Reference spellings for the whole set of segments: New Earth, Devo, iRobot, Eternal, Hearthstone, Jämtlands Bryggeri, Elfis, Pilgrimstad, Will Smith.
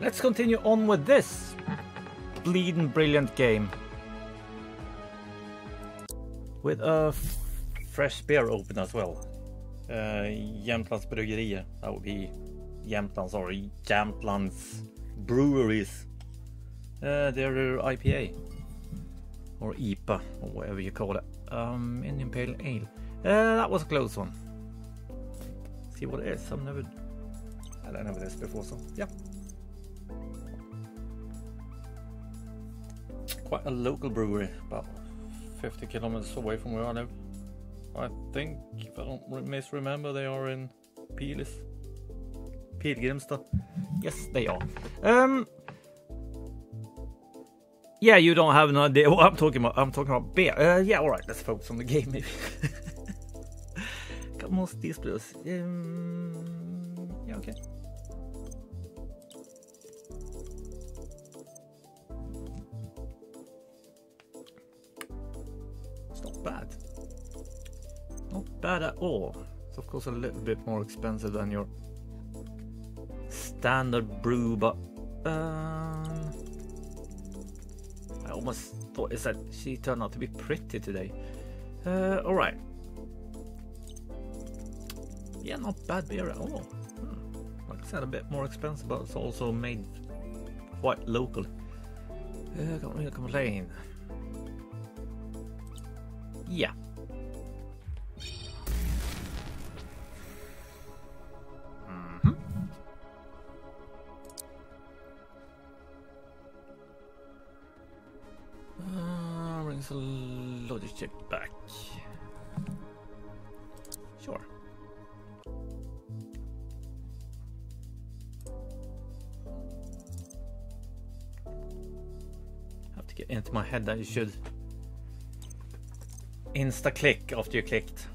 Let's continue on with this bleeding brilliant game. With a fresh beer open as well. Jämtlands Bryggeri. That would be Jämtlands, or Jämtlands Breweries. Their IPA. Or IPA, or whatever you call it. Indian Pale Ale. That was a close one. See what it is. I don't know this before, so yeah. Quite a local brewery, about 50 kilometers away from where I live. I think, if I don't misremember, they are in Pilgrimstad. Yes, they are. Yeah, you don't have an idea what I'm talking about. I'm talking about beer. Yeah, alright, let's focus on the game maybe. Got most displays. Yeah, okay. It's not bad. Not bad at all. It's of course a little bit more expensive than your standard brew, but I almost thought is that she turned out to be pretty today. Alright. Yeah, not bad beer at all. Like I said, a bit more expensive, but it's also made quite local. Can't really complain. Yeah. A logic check back. Sure. Have to get into my head that you should insta click after you clicked.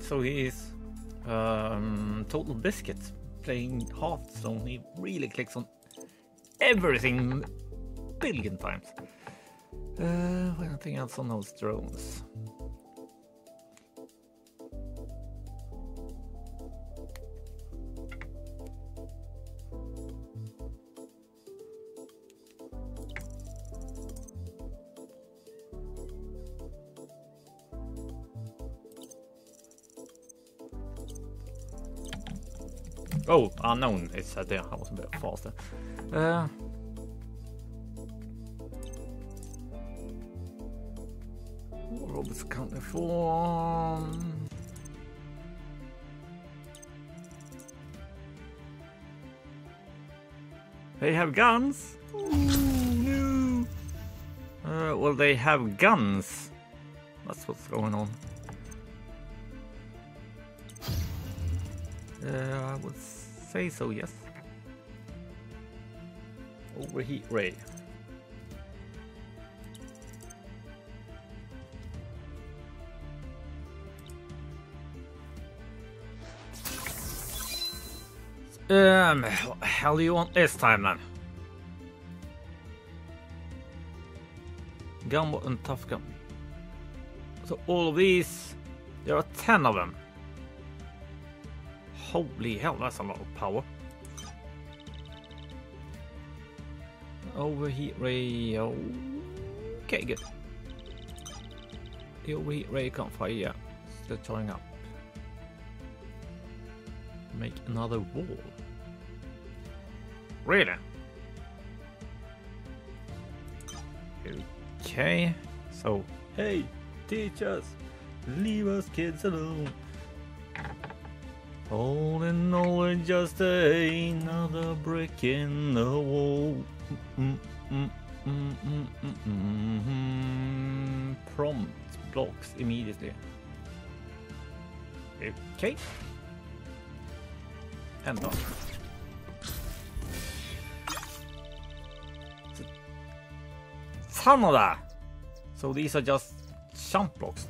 So he is Total Biscuit playing Hearthstone. He really clicks on everything a billion times. Anything else on those drones? Oh, unknown, it said there. I was a bit faster. Robot's counting for... They have guns? Ooh, no. Well, they have guns. That's what's going on. I would say so, yes. Overheat ray. What the hell do you want this time, then? Gumbot and tough gun. So all of these, there are 10 of them. Holy hell, that's a lot of power. Overheat ray. Okay, good. The overheat ray can't fire yet. Still charging up. Make another wall. Really? Okay. So, hey, teachers, leave us kids alone. All in all, it's just another brick in the wall. Prompt blocks immediately. Okay. And done. Some of that. So these are just jump blocks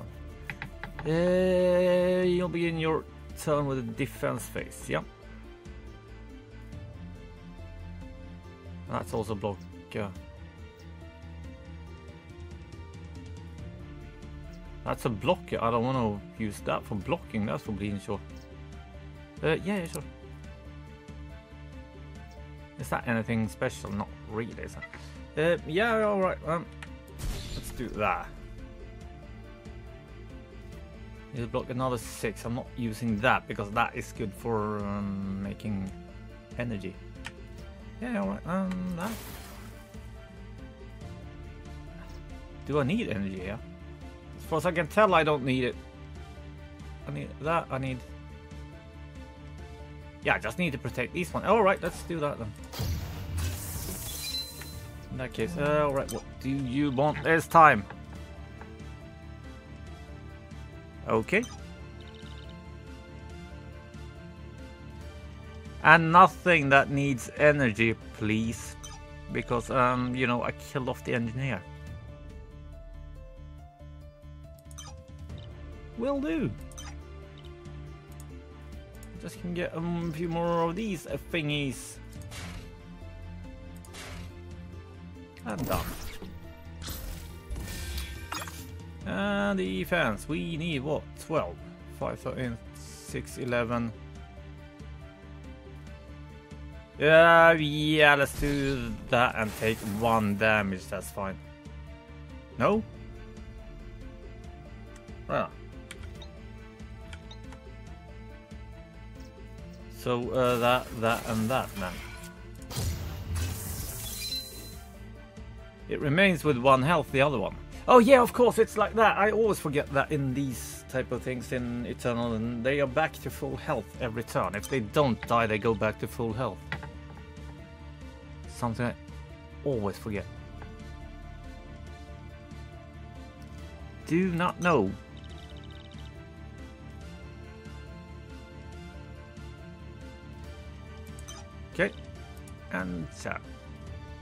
then. You'll begin your turn with a defense phase, yeah. That's also blocked. That's a blocker. I don't want to use that for blocking. That's for bleeding, sure. Yeah, sure. Is that anything special? Not really, is it? Yeah, alright. Let's do that. It'll block another 6. I'm not using that because that is good for making energy. Yeah, alright. That. Do I need energy here? As far as I can tell, I don't need it. I need that. I need... Yeah, I just need to protect these one. Alright, let's do that then. In that case, alright, what do you want this time? Okay. And nothing that needs energy, please. Because, you know, I killed off the engineer. Will do. Just can get a few more of these thingies. And done. And defense. We need what? 12. 5, 13, 6, 11. Yeah, let's do that and take 1 damage. That's fine. No? Well. So that, and that then. It remains with 1 health, the other one. Oh yeah, of course, it's like that. I always forget that in these type of things in Eternal, and they are back to full health every turn. If they don't die, they go back to full health. Something I always forget. Do not know. Okay, and so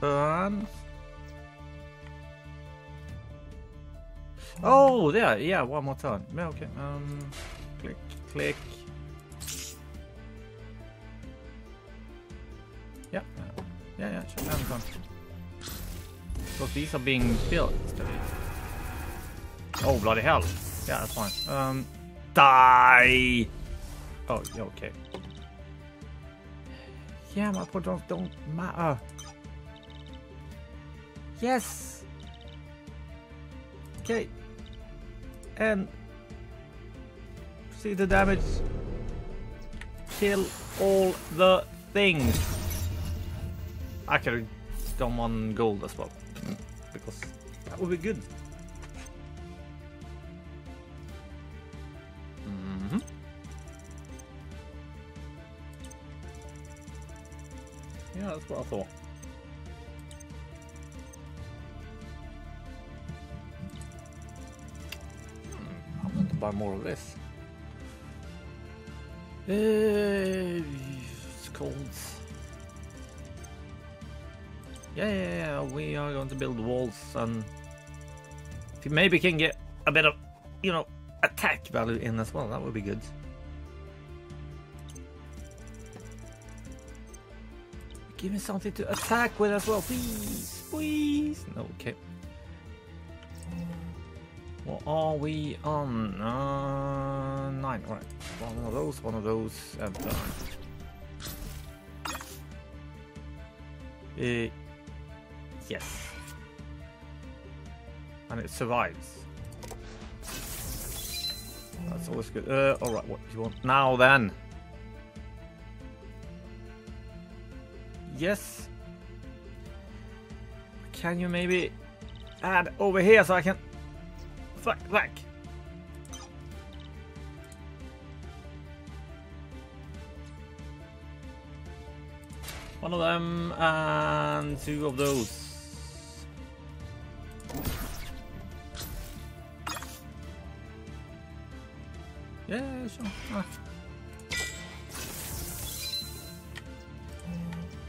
burn. Oh, there, yeah, 1 more turn. Yeah, okay, click, click. Yeah, yeah, sure, I'm done. Because these are being built. Oh, bloody hell. Yeah, that's fine. Die! Oh, okay. Yeah, my pawns don't matter. Yes. Okay. And see the damage. Kill all the things. I could have done 1 gold as well, because that would be good. Yeah, that's what I thought. I want to buy more of this. It's cold. Yeah, we are going to build walls, and if you maybe can get a bit of, you know, attack value in as well, that would be good. Give me something to attack with as well, please, please. No, okay. What are we on? 9. All right. 1 of those, and yes. And it survives. That's always good. All right. What do you want now then? Yes. Can you maybe add over here so I can back? One of them and 2 of those. Yeah, sure.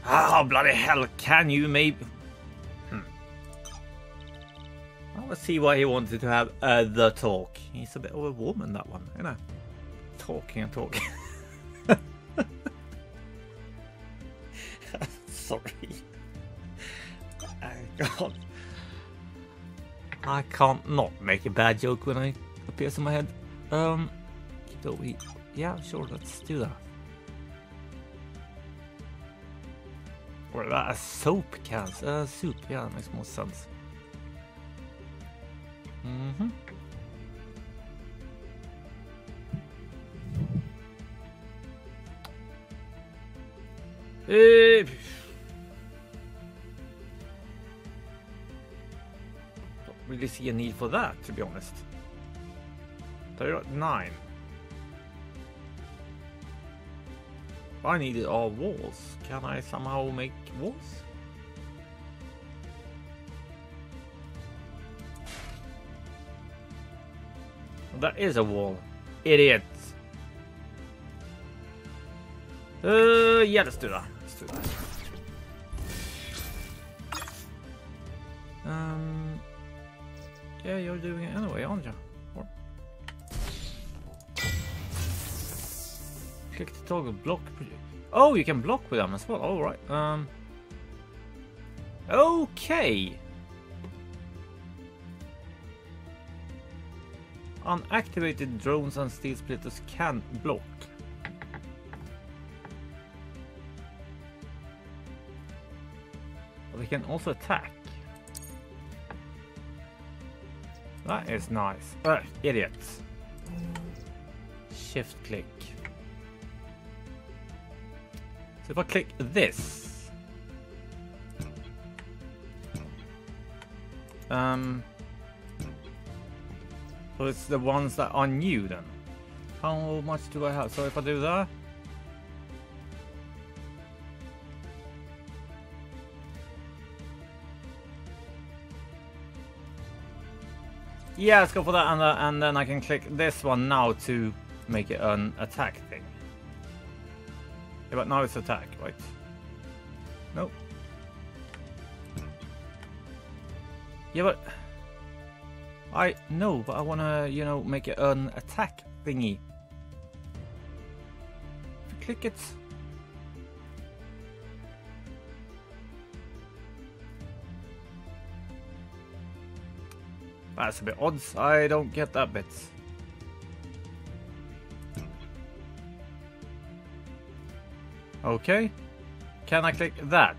Oh, bloody hell, can you maybe... I want to see why he wanted to have the talk. He's a bit of a woman, that one, you know. Talking and talking. Sorry. God. I can't not make a bad joke when it appears in my head. Do we? Yeah, sure, let's do that. Or a soap cans. Soup, yeah, that makes more sense. Mm-hmm. Don't really see a need for that, to be honest. They're at 9. I needed all walls. Can I somehow make walls? That is a wall. Idiot. Yeah, let's do that. Let's do that. Yeah, you're doing it anyway, aren't you? Or... click the toggle block. Oh, you can block with them as well. All right. Okay. Unactivated drones and steel splitters can block. They can also attack. That is nice. Ugh, idiots. Shift click. So if I click this, so it's the ones that are new then. How much do I have? So if I do that. Yeah, let's go for that, and then I can click this one now to make it an attack thing. Yeah, but now it's attack, right? Nope. Yeah, but... I know, but I wanna, you know, make it an attack thingy. Click it. That's a bit odd. I don't get that bit. Okay. Can I click that?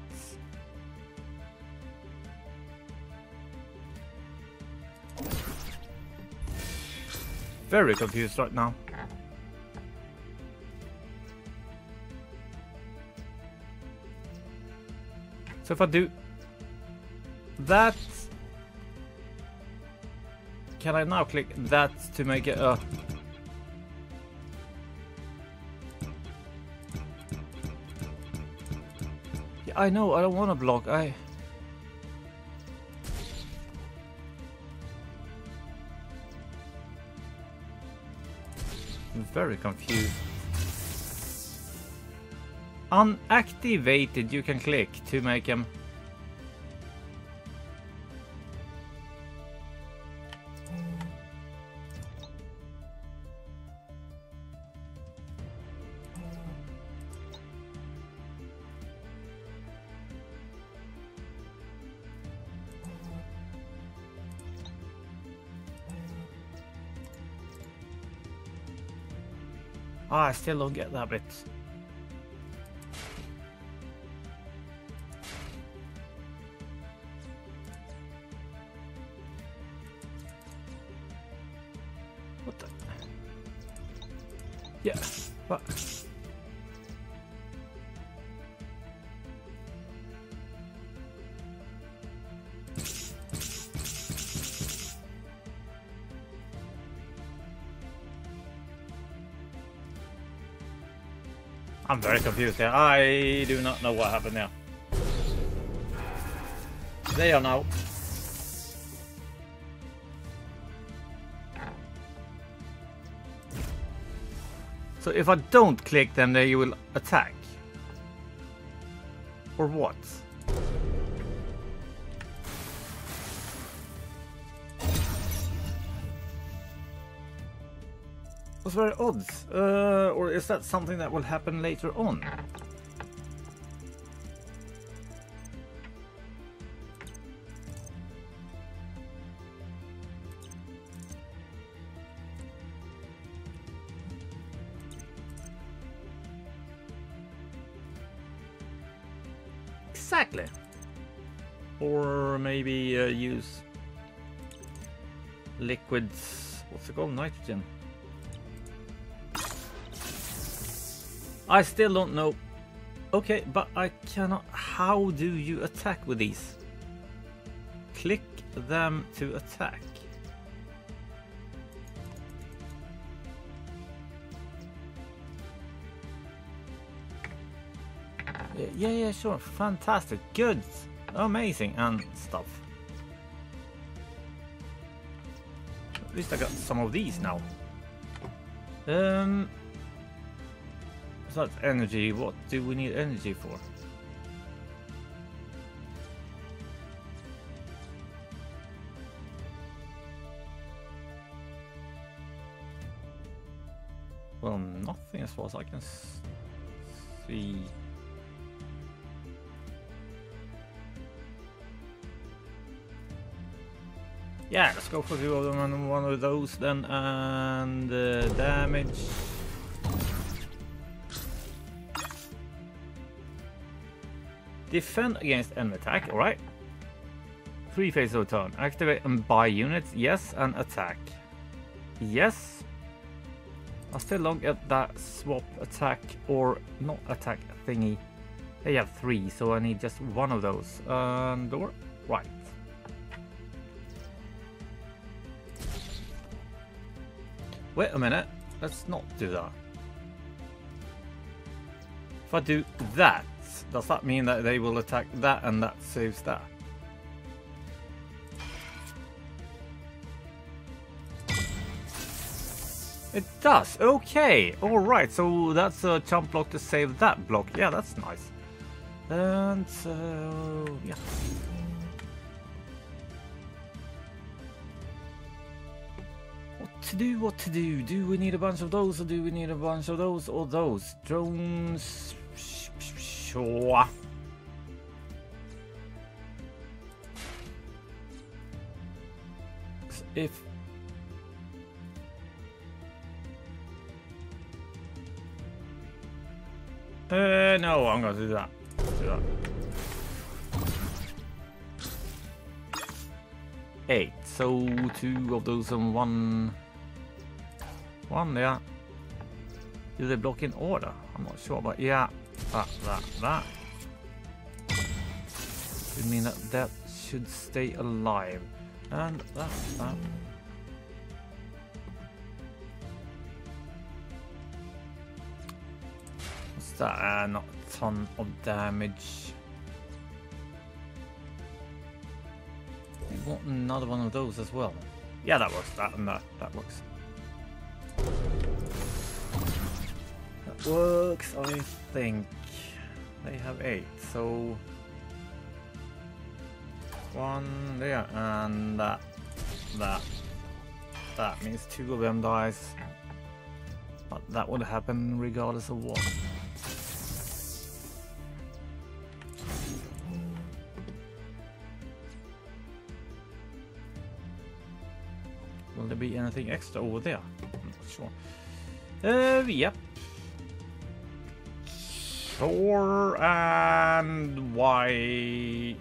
Very confused right now. So if I do that... can I now click that to make it a... yeah, I know, I don't want to block, I... I'm very confused. Unactivated, you can click to make him... I still don't get that bit. What the? Yeah, but... I'm very confused here. I do not know what happened there. They are now. So if I don't click them, they will attack. Or what? That's very odd. Or is that something that will happen later on? Exactly. Or maybe use liquids. What's it called? Nitrogen. I still don't know. Okay, but I cannot. How do you attack with these? Click them to attack. Yeah, yeah, sure. Fantastic. Good. Amazing. And stuff. At least I got some of these now. So that's energy. What do we need energy for? Well, nothing as far as I can see. Yeah, let's go for two of them and one of those then, and damage. Defend against enemy attack, alright. 3 phases of turn. Activate and buy units, yes, and attack. Yes. I still don't get that swap attack or not attack thingy. They have 3, so I need just one of those. And door, right. Wait a minute, let's not do that. If I do that, does that mean that they will attack that and that saves that? It does, okay, alright, so that's a chump block to save that block, yeah, that's nice. And so, yeah. What to do? Do we need a bunch of those, or do we need a bunch of those, or those? Drones... Sure. If... No, I'm gonna do that. Let's do that. 8, so 2 of those and one... One, yeah. Do they block in order? I'm not sure, but yeah. That. Would mean that that should stay alive. And that. What's that? Not a ton of damage. We want another one of those as well. Yeah, that works. That and that. That works. Works, I think. They have 8, so one there and that. That means 2 of them dies. But that would happen regardless of what. Will there be anything extra over there? I'm not sure. Yep. Or and why?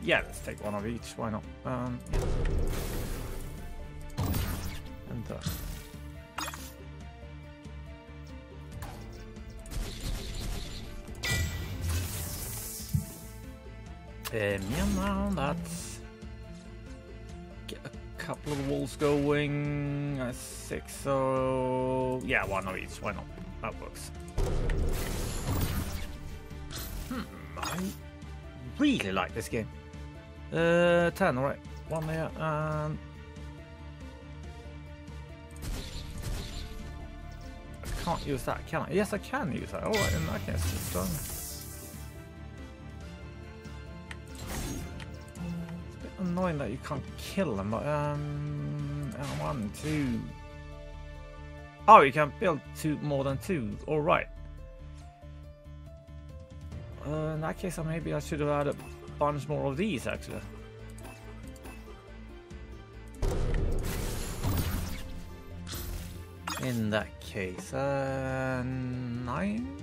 Yeah, let's take one of each. Why not? Yeah. And that. Yeah, now that's get a couple of walls going. 6. So yeah, one of each. Why not? That works. I really like this game. 10, alright. One there and... I can't use that, can I? Yes, I can use that. Alright, in that case, it's done. It's a bit annoying that you can't kill them, but... And 1, 2... Oh, you can build 2 more than 2. Alright. In that case, maybe I should have had a bunch more of these, actually. In that case, 9?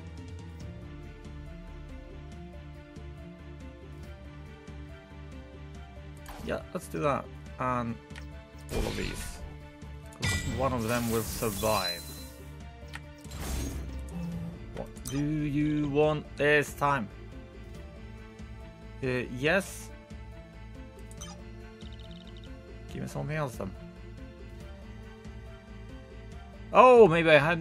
Yeah, let's do that. And all of these. One of them will survive. What do you want this time? Yes. Give me something else then. Oh, maybe I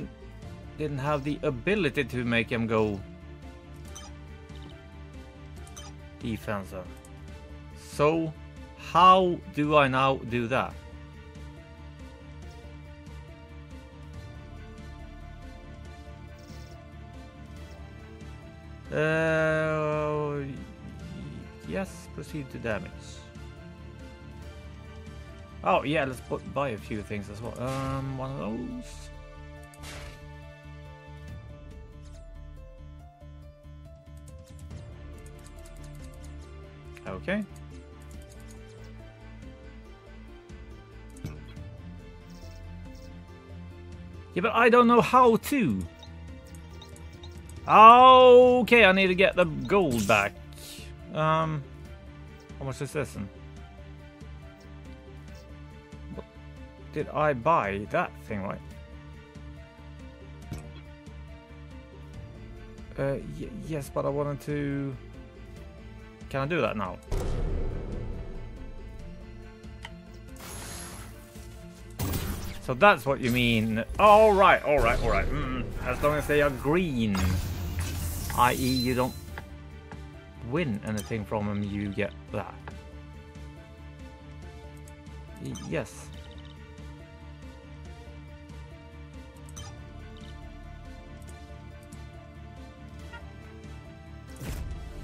didn't have the ability to make him go defensive. So, how do I now do that? Yes, proceed to damage. Oh yeah, let's buy a few things as well. One of those. Okay. Yeah, but I don't know how to. Okay, I need to get the gold back. How much is this then? Did I buy that thing right? Yes, but I wanted to... Can I do that now? So that's what you mean. Alright, alright, alright. As long as they are green. I.e. you don't win anything from them, you get that. Yes.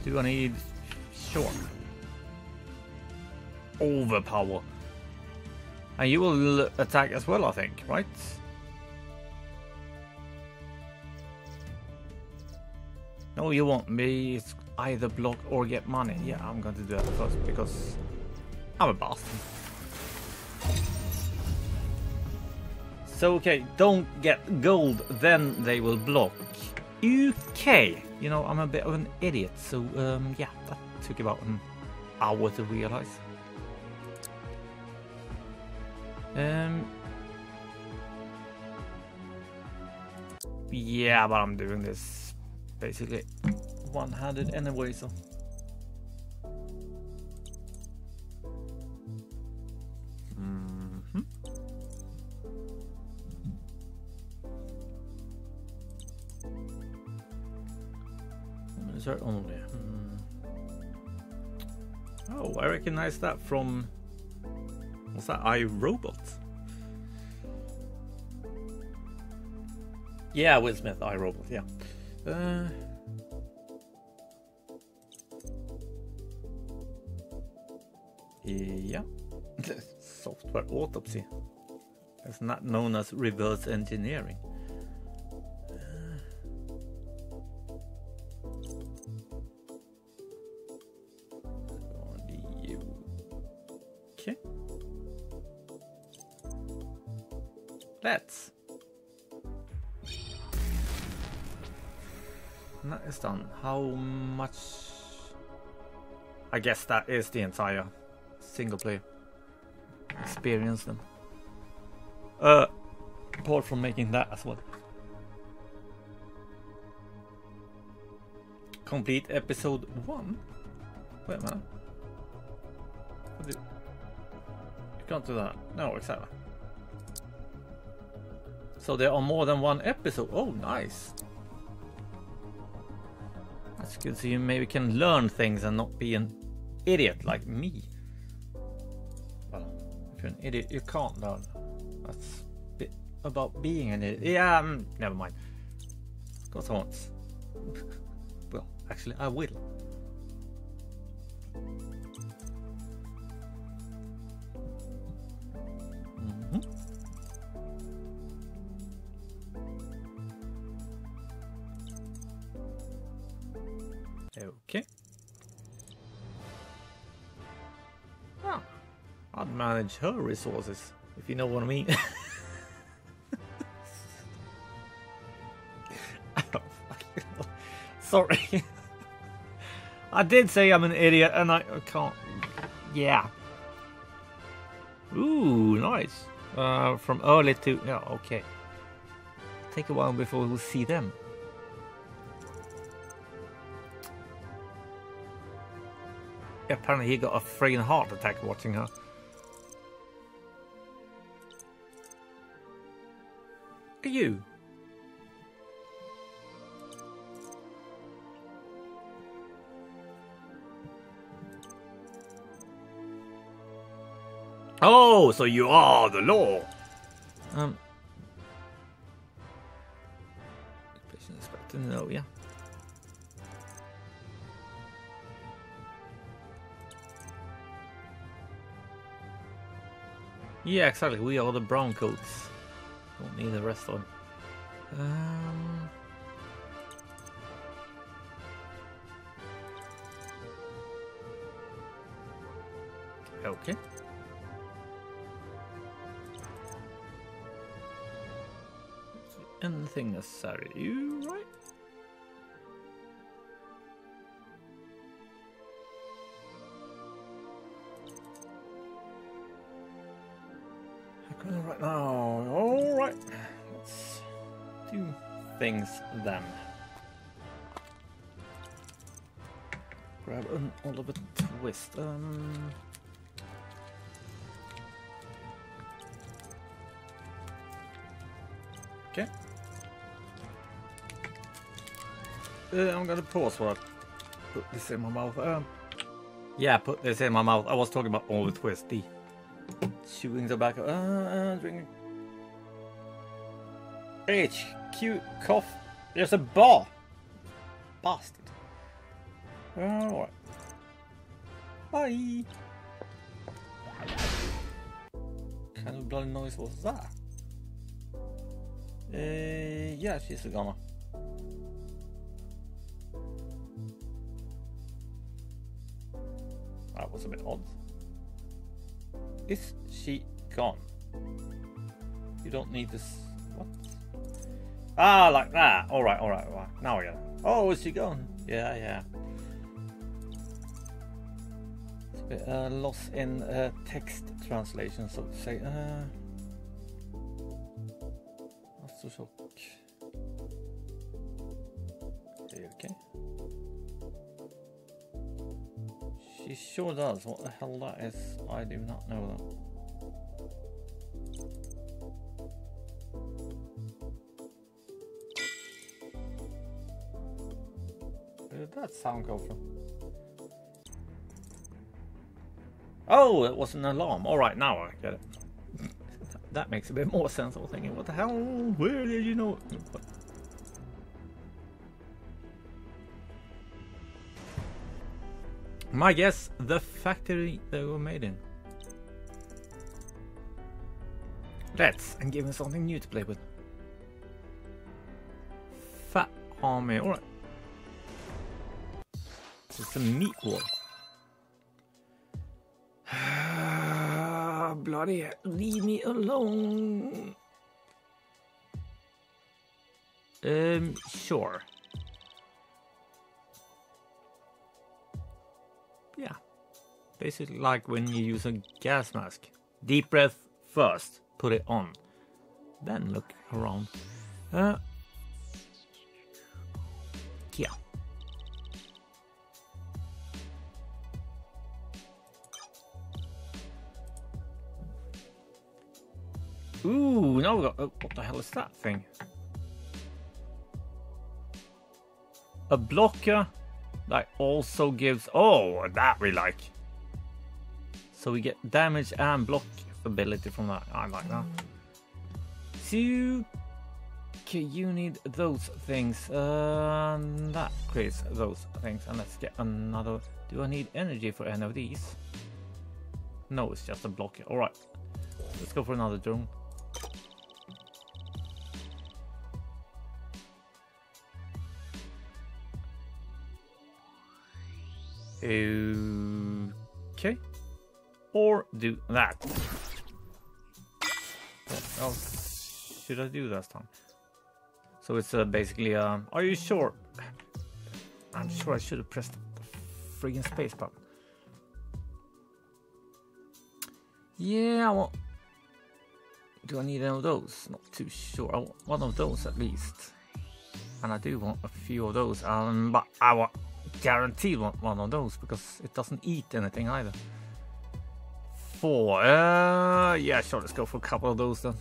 Do I need... Sure. Overpower. And you will attack as well, I think, right? No, you won't. Me, it's either block or get money. Yeah, I'm going to do that first because I'm a bastard. So, okay, don't get gold, then they will block. Okay. You know, I'm a bit of an idiot, so yeah, that took about an hour to realize. Yeah, but I'm doing this basically one-handed anyway, so. Only. Oh, I recognize that from what's that? iRobot. Yeah, Will Smith, iRobot. Yeah. Yeah. Software autopsy. That's not known as reverse engineering. Let's. That is done. How much? I guess that is the entire single player experience then. Apart from making that as well. Complete episode 1. Wait a minute. You can't do that. No, exactly. So there are more than one episode. Oh, nice. That's good. So you maybe can learn things and not be an idiot like me. Well, if you're an idiot, you can't learn. That's a bit about being an idiot. Yeah, never mind. Of course I won't. Well, actually, I will. Okay. Ah, I'd manage her resources, if you know what I mean. I don't fucking know. Sorry. I did say I'm an idiot and I can't. Yeah. Ooh, nice. From early to... Yeah, okay. Take a while before we'll see them. Yeah, apparently he got a friggin' heart attack watching her. Look at you. Oh, so you are the law. Patient inspector, no, yeah. Yeah, exactly. We are the brown coats. Don't need the rest of them. Okay. Anything necessary, you right? Right now, all right. Let's do things then. Grab an Oliver Twist. Okay. I'm gonna pause while I put this in my mouth. Yeah, put this in my mouth. I was talking about Oliver Twist. The chewing tobacco. Drinking. HQ cough. There's a bar. Bastard. Alright. Bye. What kind of bloody noise was that? Yeah, she's a goner. That was a bit odd. Is she gone? You don't need this. What? Ah, like that. Alright, alright, alright. Now we got it. Oh, is she gone? Yeah, yeah. It's a bit lost in text translation, so to say. Aftershock. Okay. She sure does. What the hell that is, I do not know that. Where did that sound go from? Oh, it was an alarm. Alright, now I get it. That makes a bit more sense. I was thinking, what the hell? Where did you know? What? My guess, the factory they were made in. Let's and give them something new to play with. Fat army, alright. It's a meat wall. Bloody hell, leave me alone. Sure. Yeah, basically like when you use a gas mask. Deep breath first, put it on, then look around. Yeah. Ooh, now we got. Oh, what the hell is that thing? A blocker. That also gives... Oh, that we like. So we get damage and block ability from that. I like that. So you need those things. That creates those things. And let's get another... Do I need energy for any of these? No, it's just a blocker. Alright. Let's go for another drone. Okay, or do that. Oh, should I do that time? So it's basically, are you sure? I'm sure I should have pressed the friggin' space button. Yeah, I want... Do I need any of those? Not too sure. I want one of those at least. And I do want a few of those. But I want guaranteed one of those because it doesn't eat anything either. 4. Yeah, sure. Let's go for a couple of those then.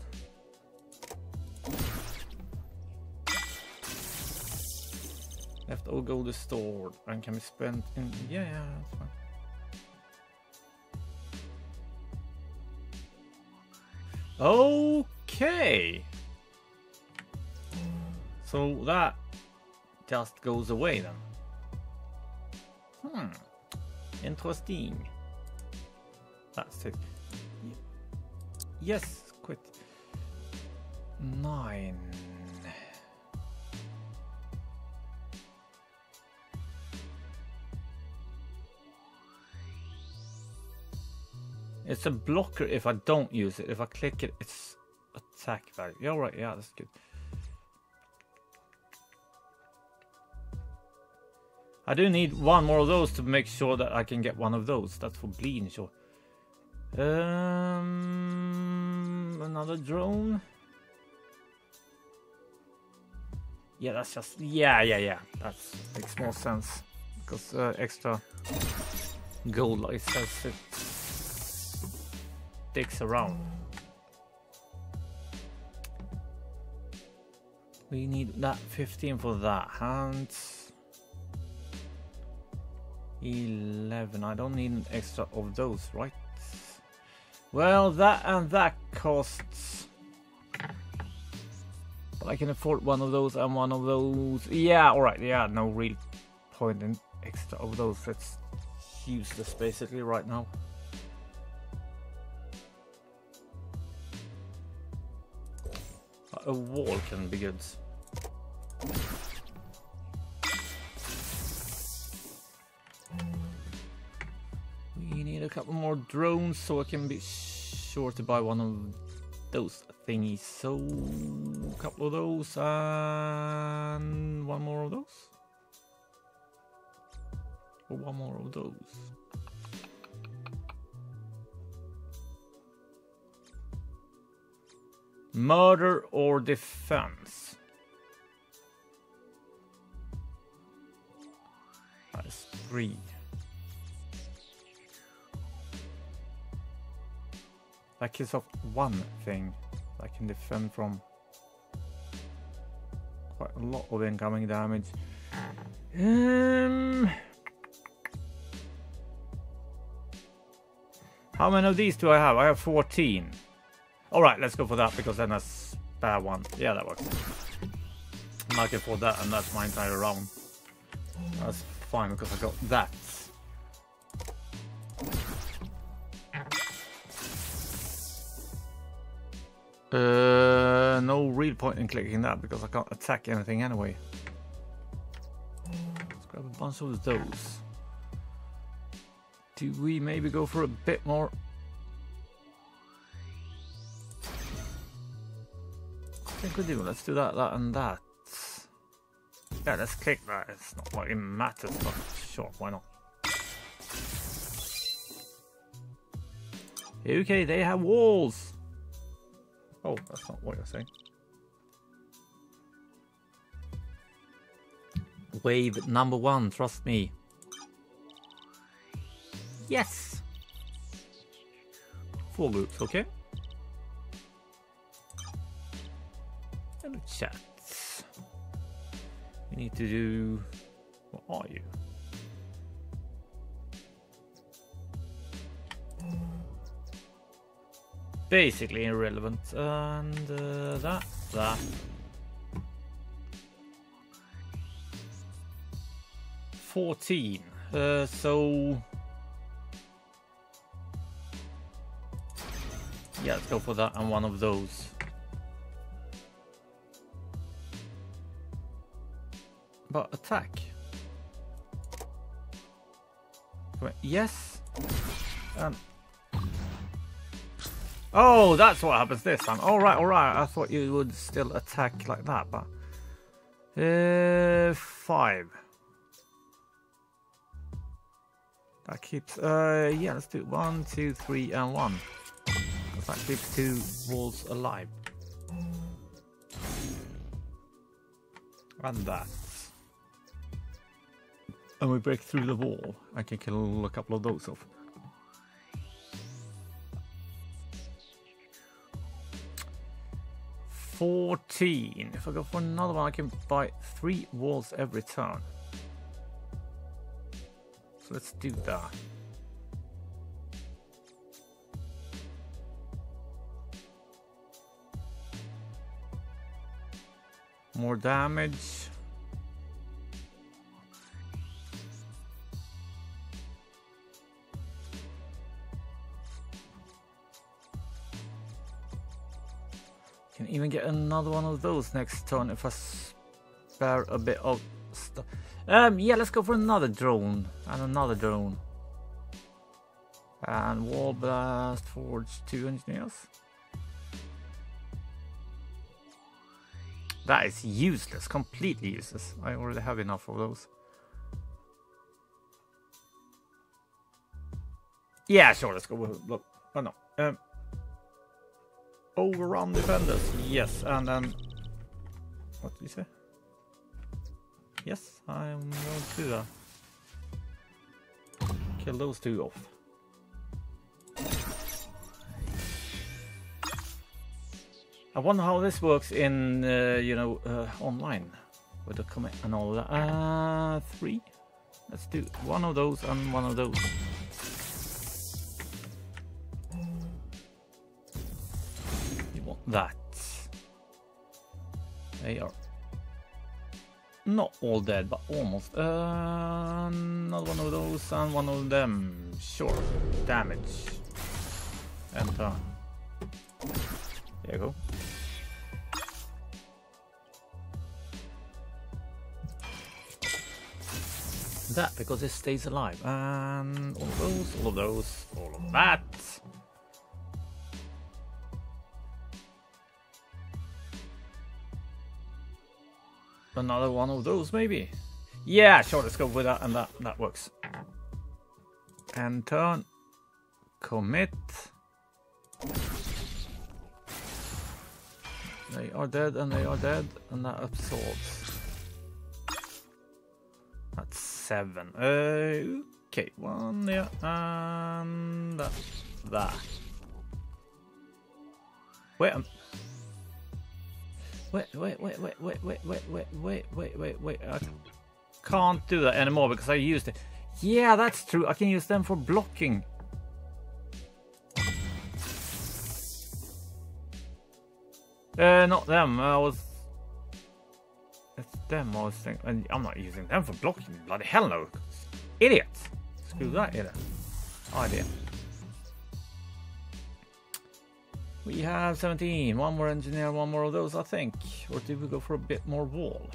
Left all gold is stored and can be spent in... Yeah, that's fine. Okay. So that just goes away then. Interesting. That's it. Yes, quit. 9. It's a blocker if I don't use it. If I click it, it's attack value. Yeah, right. Yeah, that's good. I do need one more of those to make sure that I can get one of those. That's for bleeding, sure. Another drone. Yeah, that's just... Yeah. That makes more sense. Because extra gold, like it says it. Around. We need that 15 for that hand. 11. I don't need an extra of those, right? Well, that and that costs. But I can afford one of those and one of those. Yeah, alright. Yeah, no real point in extra of those. That's useless basically right now. A wall can be good. We need a couple more drones so I can be sure to buy one of those thingies. So a couple of those and one more of those. Or one more of those. Murder or defense? That is 3. That gives off one thing that I can defend from quite a lot of incoming damage. How many of these do I have? I have 14. Alright, let's go for that because then that's spare one. Yeah, that works. I can afford that and that's my entire round. That's fine because I got that. No real point in clicking that because I can't attack anything anyway. Let's grab a bunch of those. Do we maybe go for a bit more? I think we do. Let's do that, and that. Yeah, let's click that. It's not like it matters, but sure, why not? Okay, they have walls. Oh, that's not what you're saying. Wave number 1, trust me. Yes! 4 groups, okay? Chats. We need to do. What are you? Basically irrelevant. And that. So. Yeah, let's go for that and one of those. But attack. Yes. Oh, that's what happens this time. All right. I thought you would still attack like that, but 5. That keeps. Yeah, let's do 1, 2, 3, and 1. That keeps two walls alive. And that. And we break through the wall. I can kill a couple of those off. $14. If I go for another one, I can buy 3 walls every turn. So let's do that. More damage. Can even get another one of those next turn if I spare a bit of stuff. Yeah, let's go for another drone and another drone. And wall blast, forge 2 engineers. That is useless, completely useless. I already have enough of those. Yeah, sure, let's go with... Look, oh no. Overrun defenders, yes, and then... What do you say? Yes, I'm going to do that. Kill those two off. I wonder how this works in, you know, online with the commit and all that. 3. Let's do one of those and one of those. You want that. They are not all dead, but almost. Another one of those and one of them. Sure. Damage. Enter. There you go. That, because it stays alive. And all of those, all of those, all of that. Another one of those, maybe. Yeah, sure, let's go with that, and that works. And turn. Commit. They are dead, and they are dead, and that absorbs. That's 7. Okay, one there, and that. Wait. I can't do that anymore because I used it. Yeah, that's true. I can use them for blocking. Not them. It's them I was thinking. I'm not using them for blocking. Bloody hell no. Idiots. Screw that idea. We have 17. One more engineer, one more of those, I think. Or did we go for a bit more wall?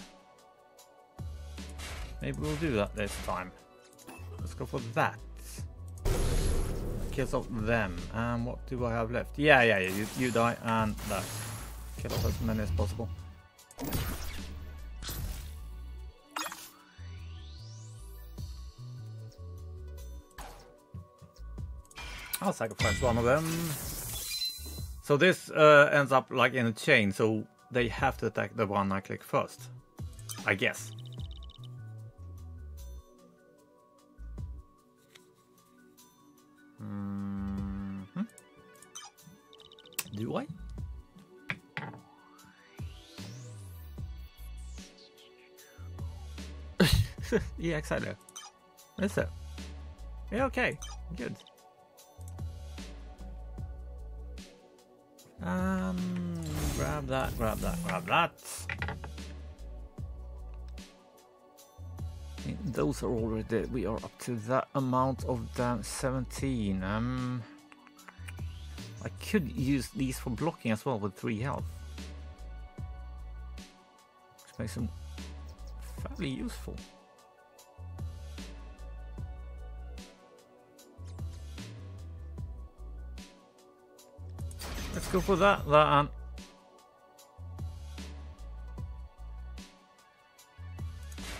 Maybe we'll do that this time. Let's go for that. Kill off them. And what do I have left? Yeah. You die and that. Kill off as many as possible. I'll sacrifice one of them. So this ends up like in a chain, so they have to attack the one I click first, I guess. Mm-hmm. Do I? Yeah, exactly. Is it? Yeah, okay. Good. Grab that. Those are already dead. We are up to that amount of damn 17. I could use these for blocking as well with 3 health. Which makes them fairly useful. Let's go for that, and...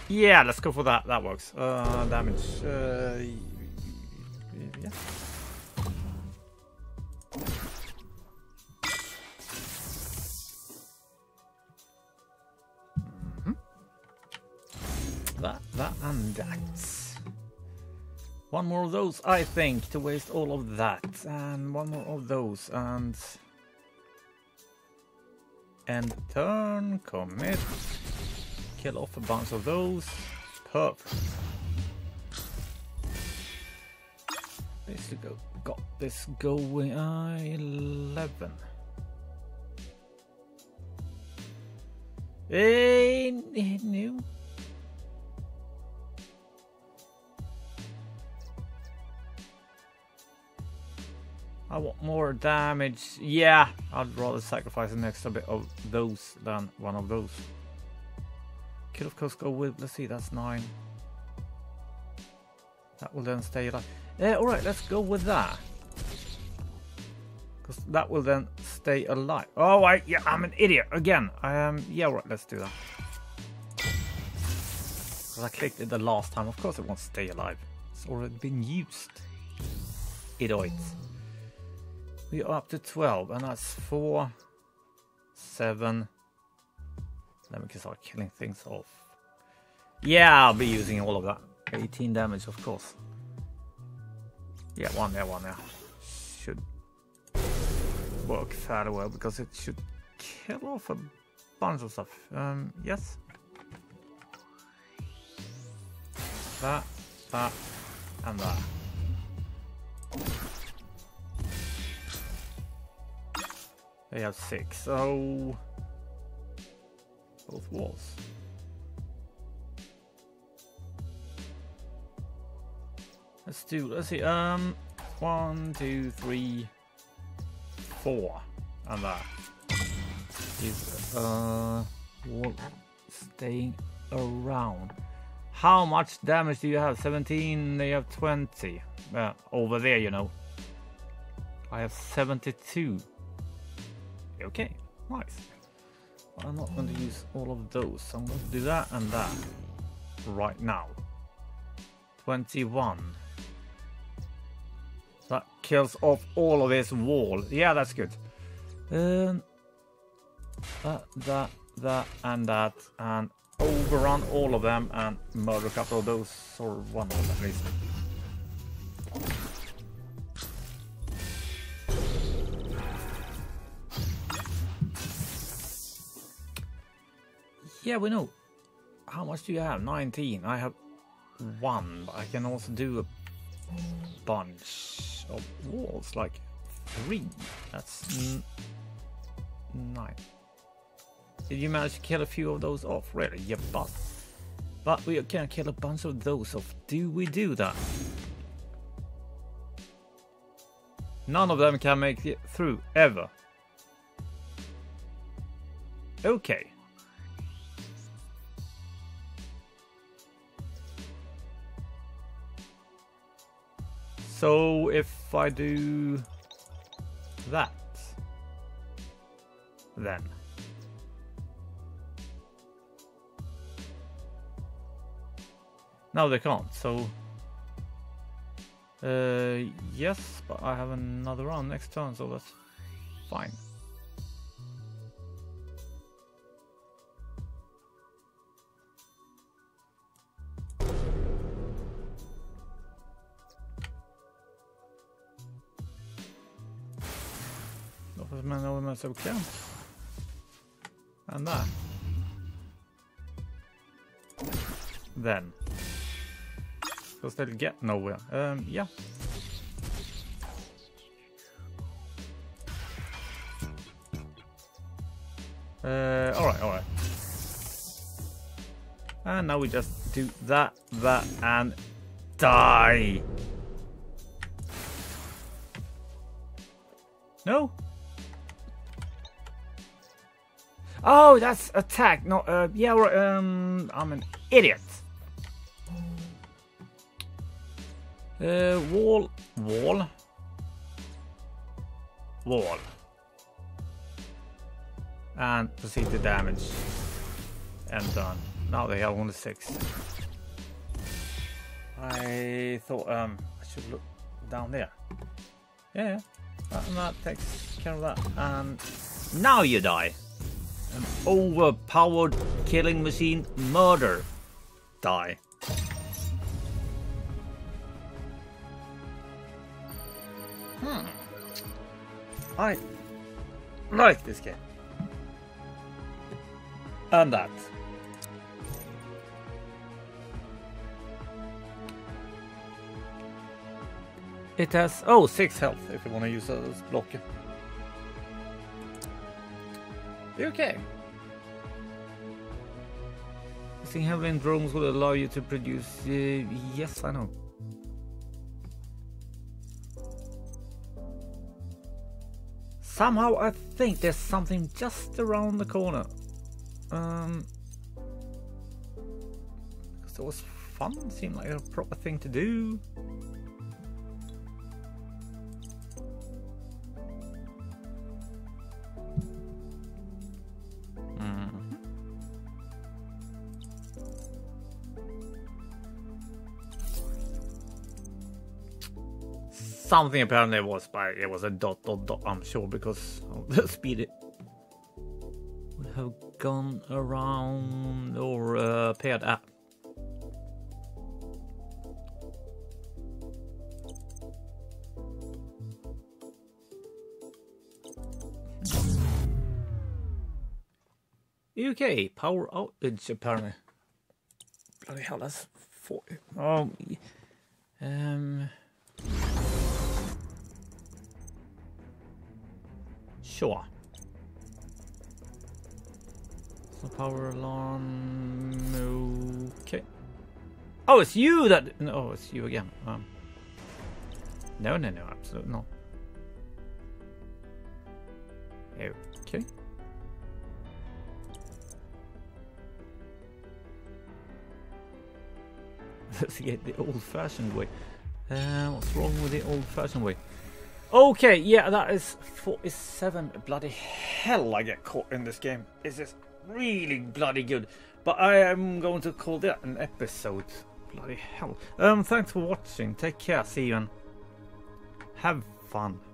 Yeah, let's go for that. That works. Damage. Yeah. that. One more of those, I think, to waste all of that. And one more of those, and turn, commit, kill off a bunch of those. Perfect. Basically got this going. 11. New. I want more damage. Yeah, I'd rather sacrifice an extra bit of those than one of those. Kill of course go with, let's see, that's 9. That will then stay alive. Alright, let's go with that. Because that will then stay alive. Oh, yeah, I'm an idiot again. Yeah, right, let's do that. Because I clicked it the last time. Of course it won't stay alive. It's already been used. Idiots. We are up to 12, and that's 4, 7. Let me just start killing things off. Yeah, I'll be using all of that. 18 damage, of course. Yeah, one there. Should work fairly well because it should kill off a bunch of stuff. Yes. That, and that. They have 6, so both walls. Let's do. Let's see. 1, 2, 3, 4, and that is wall staying around. How much damage do you have? 17. They have 20. Over there, you know. I have 72. Okay, nice. Well, I'm not going to use all of those, so I'm going to do that and that right now. 21. That kills off all of this wall. Yeah, that's good. That, and that, and overrun all of them and murder a couple of those, or one of them at least. Yeah, we know. How much do you have? 19. I have 1. But I can also do a bunch of walls, like 3. That's 9. Did you manage to kill a few of those off? Really? Yeah, but we can kill a bunch of those off. Do we do that? None of them can make it through, ever. Okay. So if I do that, then no, they can't. So yes, but I have another round next turn, so that's fine. Okay. And that. Then. Because they'll get nowhere. Yeah. Alright. And now we just do that, that, and die. No? Oh, that's attack. No, yeah, right, I'm an idiot. Wall. And proceed to damage. And done. Now they have only 6. I thought I should look down there. Yeah. That takes care of that. And now you die. An overpowered killing machine murder. Die. I like this game. And that. It has, oh, 6 health if you want to use a block. Okay. I think having drones will allow you to produce, yes, I know. Somehow I think there's something just around the corner. Because it was fun, seemed like a proper thing to do. Something apparently was, but it was a dot, I'm sure, because of the speed. We have gone around or appeared at. Okay, power outage apparently. Bloody hell, that's 4. Oh, sure. So power alarm. Okay. Oh, it's you that. No, it's you again. No, absolutely not. Okay. Let's get the old-fashioned way. What's wrong with the old-fashioned way? Okay, yeah, that is 47. Bloody hell, I get caught in this game. This is really bloody good. But I am going to call that an episode. Bloody hell. Thanks for watching. Take care. See you and have fun.